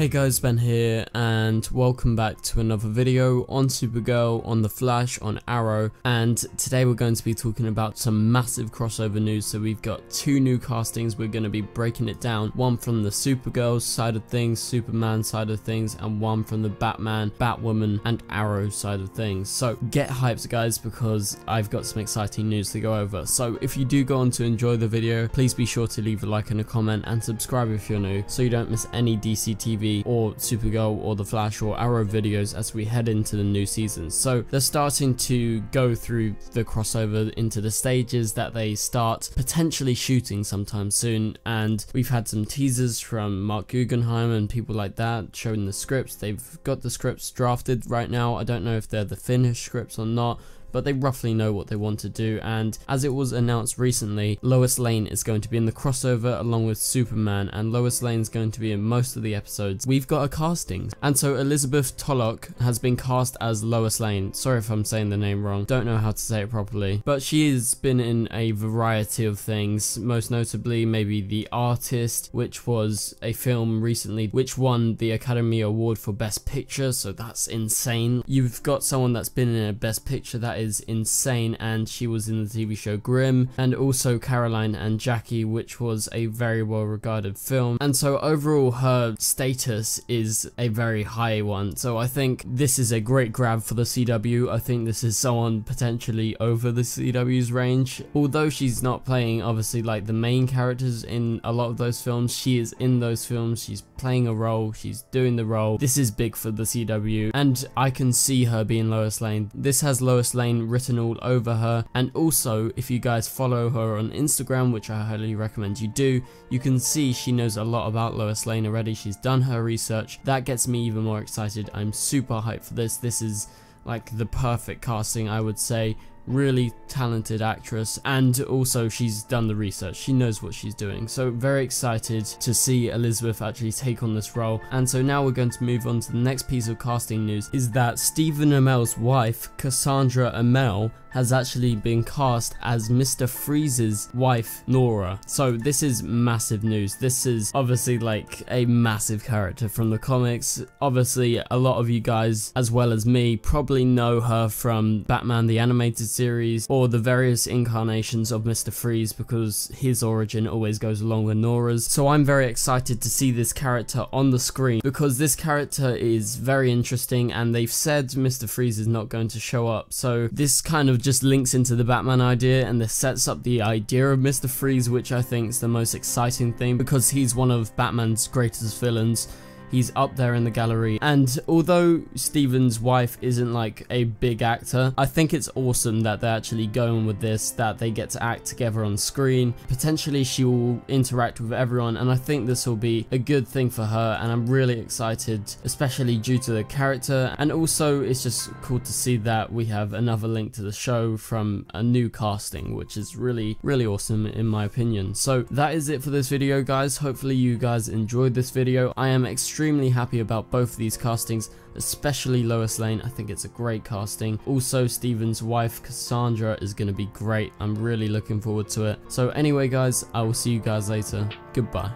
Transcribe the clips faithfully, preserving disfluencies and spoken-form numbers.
Hey guys, Ben here and welcome back to another video on Supergirl, on The Flash, on Arrow, and today we're going to be talking about some massive crossover news. So we've got two new castings, we're going to be breaking it down, one from the Supergirl side of things, Superman side of things, and one from the Batman, Batwoman and Arrow side of things. So get hyped guys, because I've got some exciting news to go over. So if you do go on to enjoy the video, please be sure to leave a like and a comment and subscribe if you're new so you don't miss any D C T V or Supergirl or The Flash or Arrow videos as we head into the new season. So they're starting to go through the crossover into the stages that they start potentially shooting sometime soon, and we've had some teasers from Mark Guggenheim and people like that showing the scripts. They've got the scripts drafted right now. I don't know if they're the finished scripts or not, but they roughly know what they want to do. And as it was announced recently, Lois Lane is going to be in the crossover along with Superman, and Lois Lane is going to be in most of the episodes. We've got a casting, and so Elizabeth Tolock has been cast as Lois Lane. Sorry if I'm saying the name wrong, don't know how to say it properly, but she has been in a variety of things, most notably maybe The Artist, which was a film recently which won the Academy Award for Best Picture, so that's insane. You've got someone that's been in a Best Picture, that is insane, and she was in the T V show Grimm, and also Caroline and Jackie, which was a very well regarded film, and so overall her status is a very high one. So I think this is a great grab for the C W. I think this is someone potentially over the C W's range, although she's not playing obviously like the main characters in a lot of those films. She is in those films, she's playing a role, she's doing the role. This is big for the C W, and I can see her being Lois Lane. This has Lois Lane written all over her, and also if you guys follow her on Instagram, which I highly recommend you do, you can see she knows a lot about Lois Lane already. She's done her research. That gets me even more excited. I'm super hyped for this. This is like the perfect casting, I would say. Really talented actress, and also she's done the research, she knows what she's doing, so very excited to see Elizabeth actually take on this role. And so now we're going to move on to the next piece of casting news, is that Stephen Amell's wife, Cassandra Amell, has actually been cast as Mister Freeze's wife, Nora. So this is massive news. This is obviously like a massive character from the comics. Obviously a lot of you guys as well as me probably know her from Batman the Animated Series or the various incarnations of Mister Freeze, because his origin always goes along with Nora's. So I'm very excited to see this character on the screen, because this character is very interesting, and they've said Mister Freeze is not going to show up, so this kind of just links into the Batman idea, and this sets up the idea of Mister Freeze, which I think is the most exciting thing, because he's one of Batman's greatest villains. He's up there in the gallery, and although Stephen's wife isn't like a big actor, I think it's awesome that they're actually going with this, that they get to act together on screen. Potentially she will interact with everyone, and I think this will be a good thing for her, and I'm really excited, especially due to the character. And also it's just cool to see that we have another link to the show from a new casting, which is really really awesome in my opinion. So that is it for this video guys, hopefully you guys enjoyed this video. I am extremely Extremely happy about both of these castings, especially Lois Lane. I think it's a great casting. Also Stephen's wife Cassandra is going to be great. I'm really looking forward to it. So anyway guys, I will see you guys later. Goodbye.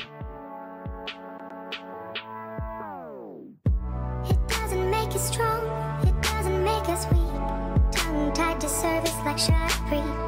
It doesn't make us strong, it doesn't make us weak. Tongue tied to service like shot free.